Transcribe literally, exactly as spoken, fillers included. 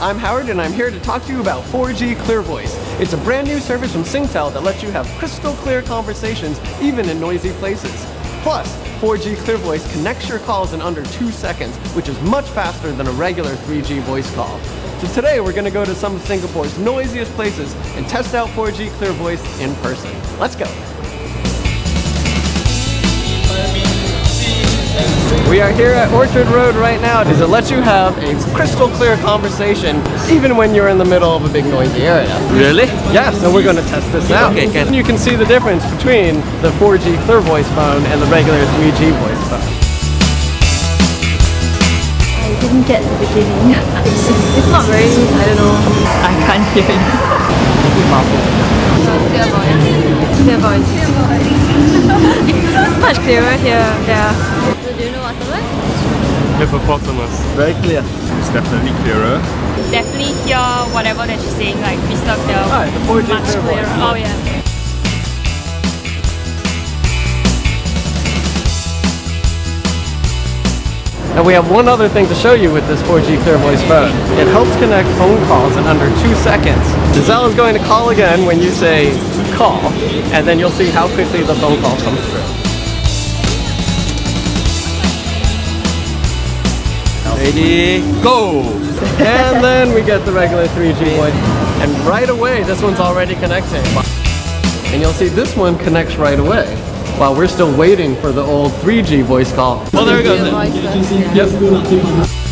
I'm Howard and I'm here to talk to you about four G ClearVoice. It's a brand new service from Singtel that lets you have crystal clear conversations even in noisy places. Plus, four G ClearVoice connects your calls in under two seconds, which is much faster than a regular three G voice call. So today we're going to go to some of Singapore's noisiest places and test out four G ClearVoice in person. Let's go! We are here at Orchard Road right now. Does it let you have a crystal clear conversation even when you're in the middle of a big noisy area? Really? Yeah, so we're going to test this out. Okay, can. You can see the difference between the four G ClearVoice phone and the regular three G voice phone. I didn't get the beginning. It's, it's not very, I don't know. I can't hear you. It's clear voice. It's much clearer here. Yeah. So do you know what's the word? Hippopotamus. Very clear. It's definitely clearer. Definitely hear whatever that she's saying, like crystal clear. Right, the four G much clearer. Voice. Oh yeah. And we have one other thing to show you with this four G ClearVoice phone. It helps connect phone calls in under two seconds. Giselle is going to call again when you say call, and then you'll see how quickly the phone call comes through. Ready, go! And then we get the regular three G voice. And right away, this one's already connecting. And you'll see this one connects right away. While wow, we're still waiting for the old three G voice call. Well, there it goes then. Yep.